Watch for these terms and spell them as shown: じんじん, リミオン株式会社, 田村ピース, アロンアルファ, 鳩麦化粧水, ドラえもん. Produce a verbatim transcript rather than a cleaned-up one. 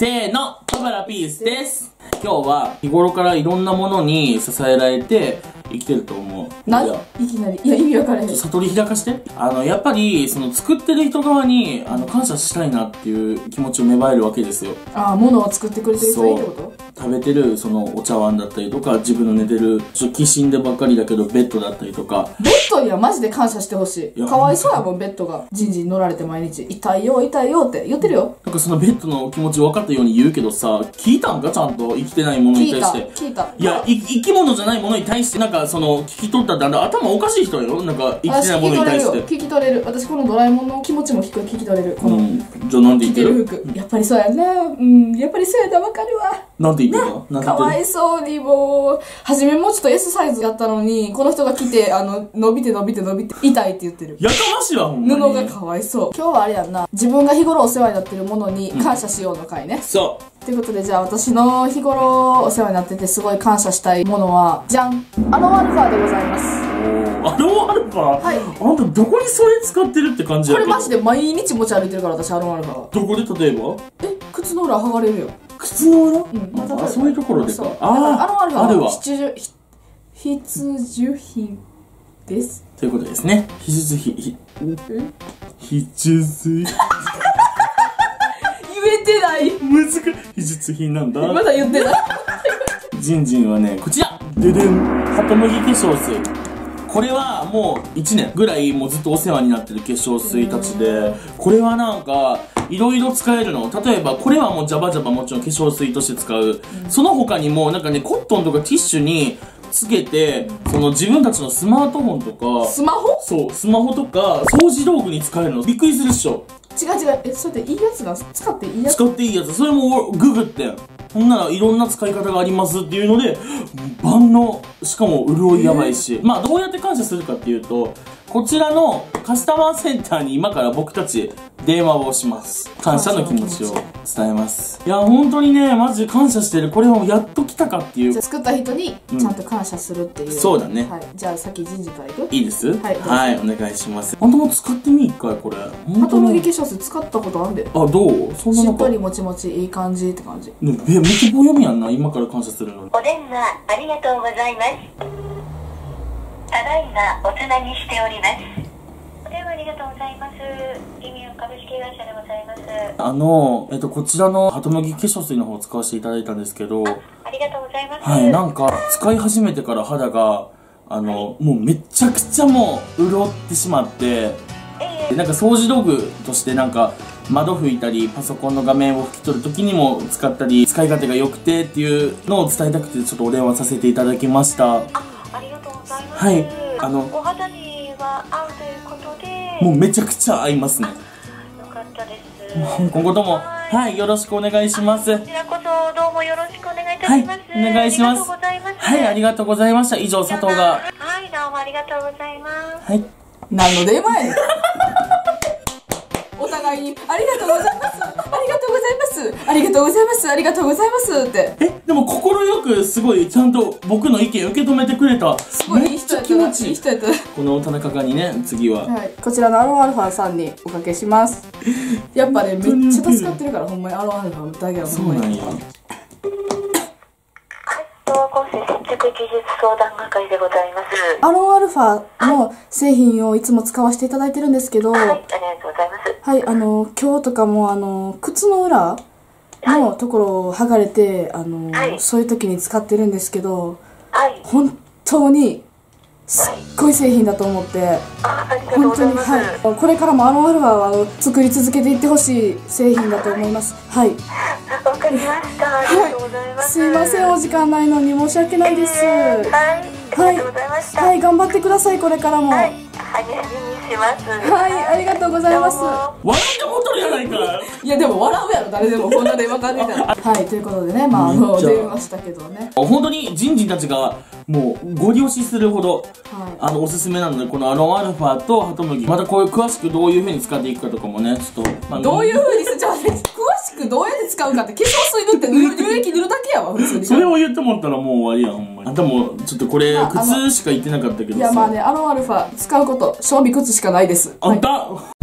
せーの、田村ピースです。今日は日頃からいろんなものに支えられて生きてると思う。何いきなり、いや意味わからへん。悟り開かして、あのやっぱりその作ってる人側にあの感謝したいなっていう気持ちを芽生えるわけですよ。ああ、物を作ってくれてる人いいってこと。食べてるそのお茶碗だったりとか、自分の寝てるちょっと寄進でばっかりだけどベッドだったりとか、ベッドにはマジで感謝してほしい。かわいそうやもん、ベッドがじんじん乗られて毎日痛いよ痛いよって言ってるよ。なんかそのベッドの気持ち分かったように言うけどさ、聞いたんかちゃんと。生きてないものに対して聞いた聞いた。いやい生き物じゃないものに対してなんかその聞き取ったって、頭おかしい人やろ。なんか生きてないものに対して聞き取れる。私このドラえもんの気持ちも聞く聞き取れる。この、うん、じゃあなんで言ってる？着てる服やっぱりそうやな、うんやっぱりそうやな、わかるわ。なんて言ってるの？かわいそうに。もう初めもちょっと S サイズだったのに、この人が来てあの伸びて伸びて伸びて痛いって言ってる。やかましいわほんまに。布がかわいそう。今日はあれやんな、自分が日頃お世話になってるものに感謝しようの回ね。うん、そう。ということで、じゃあ私の日頃お世話になっててすごい感謝したいものは、じゃん、アロンアルファでございます。アロンアルファ、はい、あんたどこにそれ使ってるって感じやけど。これマジで毎日持ち歩いてるから私、アロンアルファ。どこで、例えばえ、靴の裏剥がれるよ。靴の裏、うん、またそういうところでか。ああ、アロンアルファは必需品ですということですね。必需品、必需品言えてない。難しい。必需品なんだ。まだ言ってない。ジンジンはね、こちらででん、鳩麦化粧水。これはもういちねんぐらいもうずっとお世話になってる化粧水たちで、これはなんかいろいろ使えるの。例えばこれはもうジャバジャバ、もちろん化粧水として使う、うん、その他にもなんかね、コットンとかティッシュにつけて、その自分たちのスマートフォンとか、スマホ、そうスマホとか掃除道具に使えるの。びっくりするっしょ。違う違う、え、それっていいやつが使っていいやつ、使っていいやつ。それもググって、ほんならいろんな使い方がありますっていうので、万能、しかも潤いやばいし、えー、まあどうやって感謝するかっていうと、こちらのカスタマーセンターに今から僕たち電話をします。感謝の気持ちを伝えます。いや本当にね、マジ感謝してる。これをやっと来たかっていう、作った人にちゃんと感謝するっていう、うん、そうだね、はい、じゃあさっき人事からいく。いいです、はい、はい、お願いします。本当も使ってみ、一回これ。鳩麦化粧水使ったことあるんで。あ、どう？そんなのか。しっとりもちもちいい感じって感じ。え、めっちゃ棒読みやんな、今から感謝するのに。お電話ありがとうございます。ただいまおつなぎしております。お電話ありがとうございます。リミオン株式会社でございます。あの、えっと、こちらの鳩麦化粧水の方を使わせていただいたんですけど、 あ, ありがとうございます。はい、なんか使い始めてから肌があの、はい、もうめちゃくちゃもう潤ってしまって、えー、なんか掃除道具としてなんか窓拭いたり、パソコンの画面を拭き取るときにも使ったり、使い勝手が良くてっていうのを伝えたくて、ちょっとお電話させていただきました。はい、あのお肌には合うということで、もうめちゃくちゃ合いますね。よかったです。今後ともはい、はい、よろしくお願いします。こちらこそどうもよろしくお願いいたします。はい、お願いします。はい、ありがとうございました。以上、佐藤が。はい、どうもありがとうございます。はい、何の電話やねん。お互いにありがとうございます、ありがとうございます、ありがとうございます、ありがとうございますって。え、でも心よくすごいちゃんと僕の意見受け止めてくれた。すごいいい人やった。めっちゃ気持ちいい。いい人やった。この田中がにね、次は、はい、こちらのアロンアルファさんにおかけします。やっぱね、めっちゃ助かってるから、ほんまにアロンアルファだけはほんまに。そうなんや。アロンアルファの製品をいつも使わせていただいてるんですけど、はい、ありがとうございます。はい、あの今日とかもあの靴の裏のところを剥がれて、あの、はい、そういう時に使ってるんですけど、はい、本当にすっごい製品だと思って、はい、本当に、はい、これからもアロンアルファは作り続けていってほしい製品だと思います。はい。わかりました。ありがとうございます。すいません、お時間ないのに申し訳ないです。えー、はい、ありがとうございました。はい、はい、頑張ってください、これからも。はい、励みにします。はい、ありがとうございます。笑ってもとるやないか。いやでも笑うやろ、誰でもこんな電話かみたいな。はい、ということでね、まああの電話したけどね、本当に人事たちがもうご利用しするほど、はい、あのおすすめなので、このアロンアルファとハトムギ、またこういう詳しくどういうふうに使っていくかとかもね、ちょっと、まあ、どういうふうにするじゃあ詳しくどうやって使うかって、化粧水塗って乳液塗るだけやわ普通に。それを言ってもったらもう終わりやん、ほんまに。あんたもちょっとこれ靴しか言ってなかったけどさ。いやまあね、アロンアルファ使うこと、正味靴しかないです。あんた、はい。